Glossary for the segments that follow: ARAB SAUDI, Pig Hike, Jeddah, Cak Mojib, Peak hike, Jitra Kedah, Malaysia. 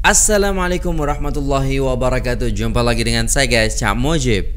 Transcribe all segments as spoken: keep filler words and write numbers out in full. Assalamualaikum warahmatullahi wabarakatuh. Jumpa lagi dengan saya guys, Cak Mojib.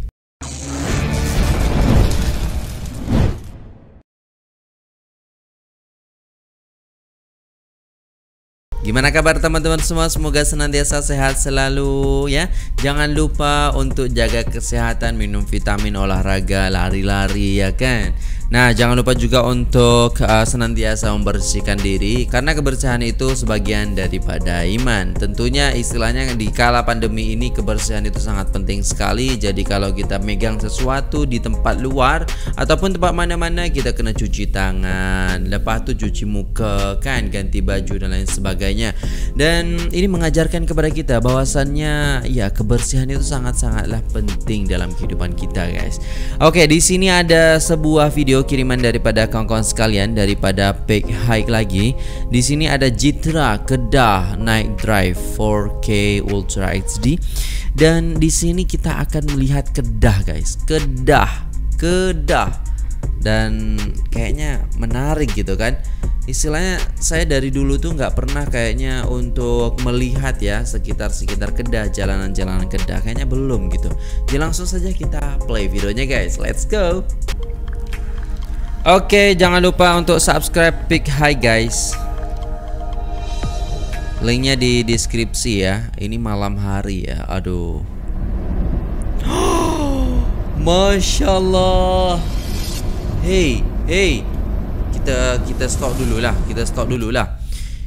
Gimana kabar teman-teman semua? Semoga senantiasa sehat selalu ya. Jangan lupa untuk jaga kesehatan, minum vitamin, olahraga, lari-lari ya kan. Nah, jangan lupa juga untuk uh, senantiasa membersihkan diri, karena kebersihan itu sebagian daripada iman. Tentunya istilahnya di kala pandemi ini kebersihan itu sangat penting sekali. Jadi kalau kita megang sesuatu di tempat luar ataupun tempat mana-mana, kita kena cuci tangan, lepas itu cuci muka, kan, ganti baju dan lain sebagainya. Dan ini mengajarkan kepada kita bahwasannya ya kebersihan itu sangat-sangatlah penting dalam kehidupan kita, guys. Oke, di sini ada sebuah video kiriman daripada kawan-kawan sekalian daripada Pig Hike lagi. Di sini ada Jitra Kedah Night Drive four K Ultra H D, dan di sini kita akan melihat Kedah guys, Kedah, Kedah, dan kayaknya menarik gitu kan. Istilahnya saya dari dulu tuh nggak pernah kayaknya untuk melihat ya sekitar-sekitar Kedah, jalanan-jalanan Kedah kayaknya belum gitu. Jadi langsung saja kita play videonya guys, let's go. Oke, jangan lupa untuk subscribe Peak Hike guys. Linknya di deskripsi ya. Ini malam hari ya. Aduh. Masya Allah. Hey, hey. Kita kita stop dulu lah. Kita stop dulu lah.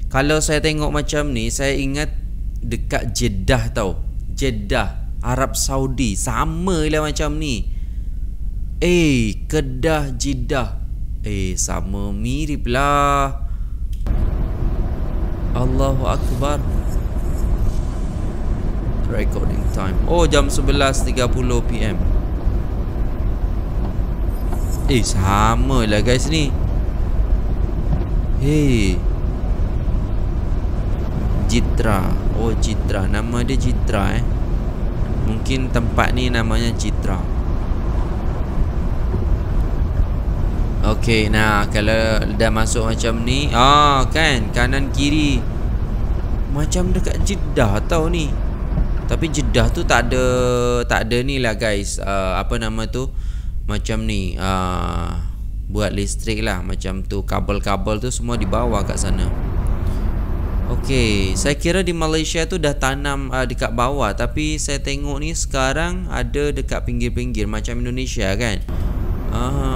Kalau saya tengok macam ni, saya ingat dekat Jeddah tau. Jeddah, Arab Saudi. Sama lah macam ni. Eh, Kedah, Jeddah. Eh, sama mirip lah. Allahu Akbar. Recording time. Oh, jam sebelas tiga puluh P M Eh, sama lah guys ni. Hei, Jitra. Oh, Jitra. Nama dia Jitra eh. Mungkin tempat ni namanya Jitra. Okey, nah kalau dah masuk macam ni, ah kan, kanan kiri macam dekat Jeddah tau ni. Tapi Jeddah tu tak ada, tak ada ni lah guys, uh, apa nama tu, macam ni uh, buat listrik lah macam tu. Kabel-kabel tu semua dibawa kat sana. Okey, saya kira di Malaysia tu dah tanam uh, dekat bawah, tapi saya tengok ni sekarang ada dekat pinggir-pinggir macam Indonesia kan. Aha.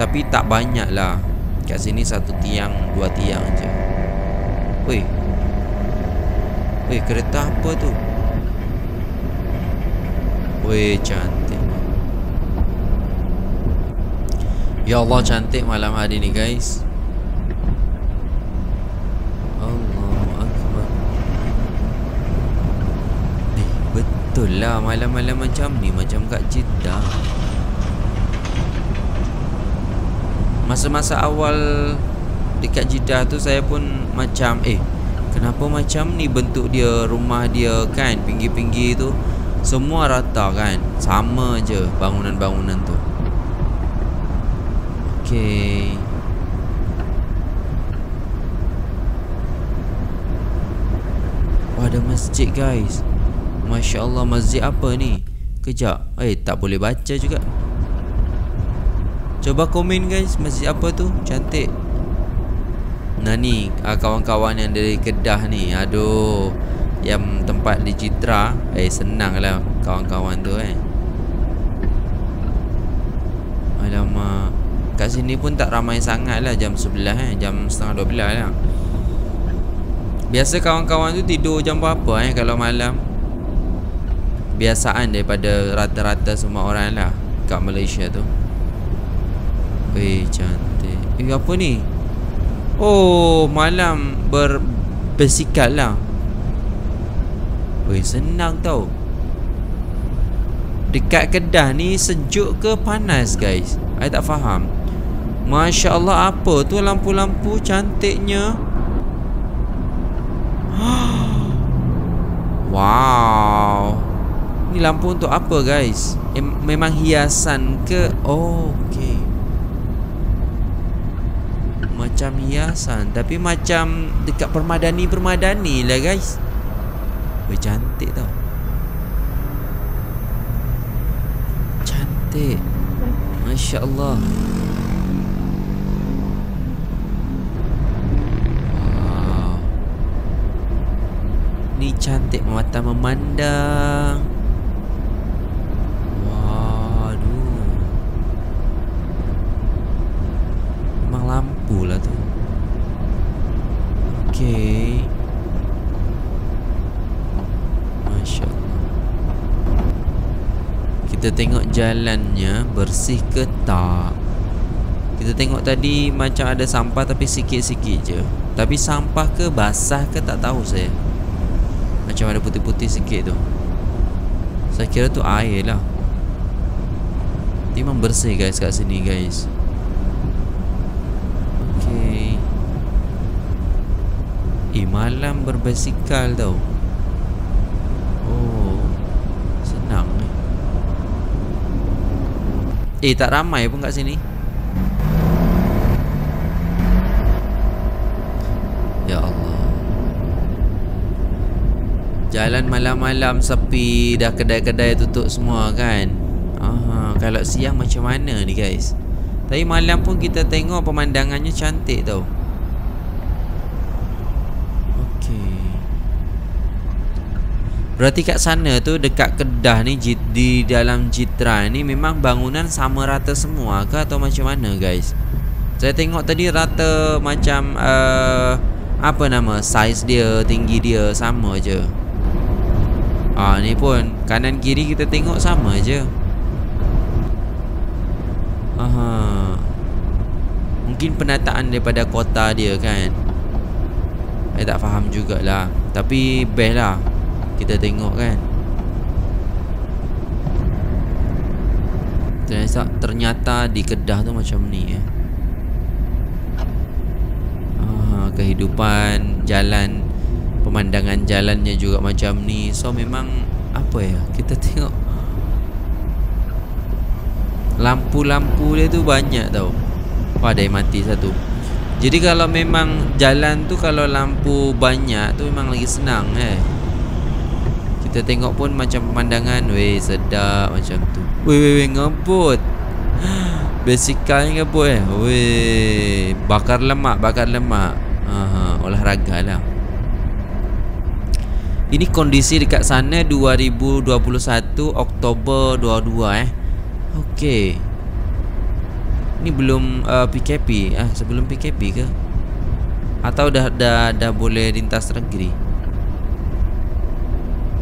Tapi tak banyak lah. Kat sini satu tiang, dua tiang je. Weh, weh, kereta apa tu? Weh, cantik. Ya Allah, cantik malam hari ni guys. Allahu Akbar. Eh, betul lah malam-malam macam ni, macam kat Jeddah. Masa-masa awal dekat Jeddah tu saya pun macam eh, kenapa macam ni bentuk dia, rumah dia kan, pinggir-pinggir tu semua rata kan, sama je bangunan-bangunan tu. Okey. Wah, ada masjid guys. Masya Allah, masjid apa ni? Kejap, eh tak boleh baca juga. Coba komen guys, masjid apa tu? Cantik. Nah ni, kawan-kawan yang dari Kedah ni. Aduh, yang tempat di Jitra. Eh, senang lah kawan-kawan tu eh. Alamak, kat sini pun tak ramai sangat lah. Jam sebelah eh, jam setengah dua belah lah. Biasa kawan-kawan tu tidur jam berapa eh kalau malam? Biasaan daripada rata-rata semua orang lah kat Malaysia tu. Eh, cantik. Eh, apa ni? Oh, malam berbesikal lah. Eh, senang tau. Dekat Kedah ni sejuk ke panas guys? Saya tak faham. Masya Allah, apa tu lampu-lampu cantiknya. Wow. Ni lampu untuk apa guys? Eh, memang hiasan ke? Oh, ok. macam hiasan, tapi macam dekat permadani-permadani lah guys. Weh, cantik tau. Cantik, Masya Allah. Wow. Ni cantik mata memandang. Lampu lah tu. Okay, Masya Allah. Kita tengok jalannya bersih ke tak. Kita tengok tadi macam ada sampah tapi sikit-sikit je. Tapi sampah ke basah ke tak tahu saya. Macam ada putih-putih sikit tu. Saya kira tu air lah. Memang bersih guys kat sini guys. Eh, malam berbasikal tau. Oh, senang eh. Eh, tak ramai pun kat sini. Ya Allah, jalan malam-malam sepi. Dah kedai-kedai tutup semua kan. Aha, kalau siang macam mana ni guys. Tapi malam pun kita tengok pemandangannya cantik tau. Berarti kat sana tu dekat Kedah ni, di dalam Jitra ni memang bangunan sama rata semua ke atau macam mana guys? Saya tengok tadi rata macam uh, apa nama, size dia, tinggi dia sama je. Ah, ni pun kanan kiri kita tengok sama je. Aha. Mungkin penataan daripada kota dia kan. Saya tak faham jugalah. Tapi best lah kita tengok kan. Ternyata, ternyata di Kedah tu macam ni eh. Ah, kehidupan jalan, pemandangan jalannya juga macam ni. So memang apa ya, kita tengok lampu-lampu dia tu banyak tau. Wah, dah mati satu. Jadi kalau memang jalan tu kalau lampu banyak tu memang lagi senang eh. Kita tengok pun macam pemandangan. Weh, sedap macam tu. Weh, weh, weh, ngebut. Basically ngebut eh. Weh, bakar lemak, bakar lemak. Aha, olahraga lah. Ini kondisi dekat sana dua ribu dua puluh satu Oktober dua puluh dua eh. Okey. Ini belum uh, P K P ah, sebelum P K P ke? Atau dah dah dah boleh lintas negeri?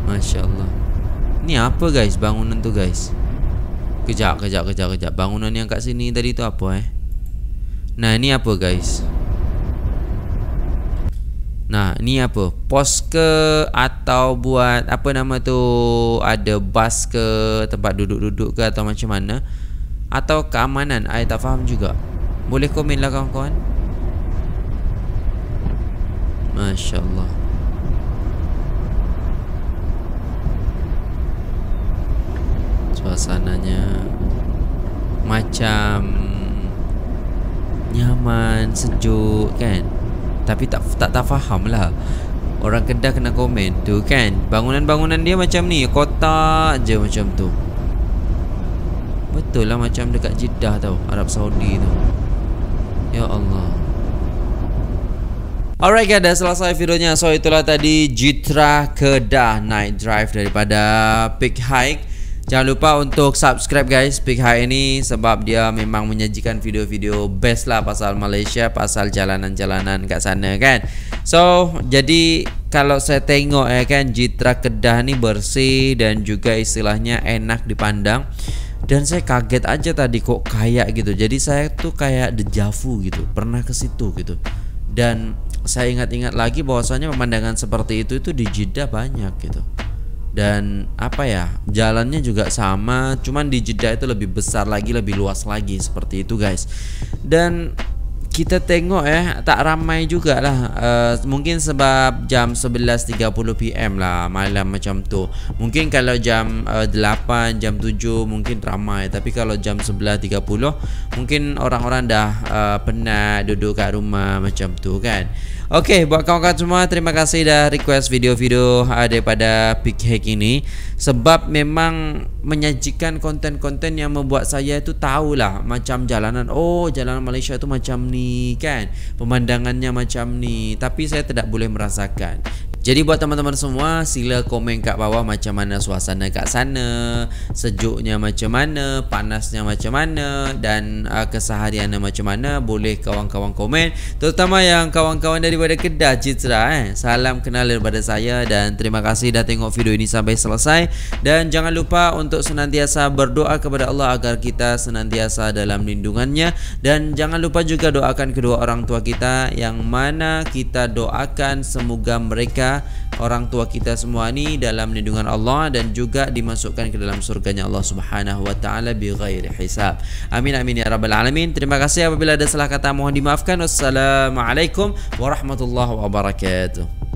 Masya Allah. Ni apa guys bangunan tu guys? Kejap, kejap, kejap, kejap. Bangunan yang kat sini tadi tu apa eh? Nah, ni apa guys? Nah, ni apa? Pos ke atau buat apa nama tu? Ada bas ke, tempat duduk-duduk ke atau macam mana? Atau keamanan? Saya tak faham juga. Boleh komen lah kawan-kawan. Masya Allah. Suasananya macam nyaman, sejuk kan. Tapi tak tak tak faham lah. Orang Kedah kena komen tu kan. Bangunan-bangunan dia macam ni, kotak je macam tu. Betul lah macam dekat Jeddah tau, Arab Saudi tu. Ya Allah. Alright guys, dah selesai videonya. So itulah tadi Jitra Kedah Night Drive daripada Pig Hike. Jangan lupa untuk subscribe guys Peak Hike ini, sebab dia memang menyajikan video-video best lah pasal Malaysia, pasal jalanan-jalanan kat sana kan. So jadi kalau saya tengok ya kan, Jitra Kedah ni bersih dan juga istilahnya enak dipandang. Dan saya kaget aja tadi kok kayak gitu. Jadi saya tuh kayak deja vu gitu, pernah ke situ gitu. Dan saya ingat-ingat lagi bahwasanya pemandangan seperti itu itu di Jeddah banyak gitu. Dan apa ya, jalannya juga sama, cuman di Jeddah itu lebih besar lagi, lebih luas lagi seperti itu guys. Dan kita tengok ya, tak ramai jugalah. uh, Mungkin sebab jam sebelas tiga puluh p m lah, malam macam tu. Mungkin kalau jam uh, lapan, jam tujuh mungkin ramai. Tapi kalau jam sebelas tiga puluh mungkin orang-orang dah uh, penat duduk kat rumah macam tu kan. Okey, buat kawan-kawan semua, terima kasih dah request video-video uh, daripada Pig Hike ini. Sebab memang menyajikan konten-konten yang membuat saya tu tahulah macam jalanan, oh jalanan Malaysia tu macam ni kan, pemandangannya macam ni. Tapi saya tidak boleh merasakan. Jadi buat teman-teman semua, sila komen kat bawah macam mana suasana kat sana, sejuknya macam mana, panasnya macam mana, dan uh, kesehariannya macam mana. Boleh kawan-kawan komen, terutama yang kawan-kawan daripada Kedah, Jitra eh. Salam kenal daripada saya, dan terima kasih dah tengok video ini sampai selesai. Dan jangan lupa untuk senantiasa berdoa kepada Allah agar kita senantiasa dalam lindungannya. Dan jangan lupa juga doakan kedua orang tua kita, yang mana kita doakan semoga mereka, orang tua kita semua ni dalam lindungan Allah dan juga dimasukkan ke dalam surganya Allah Subhanahu wa taala bi ghairi hisab. Amin amin ya rabbal alamin. Terima kasih, apabila ada salah kata mohon dimaafkan. Wassalamualaikum warahmatullahi wabarakatuh.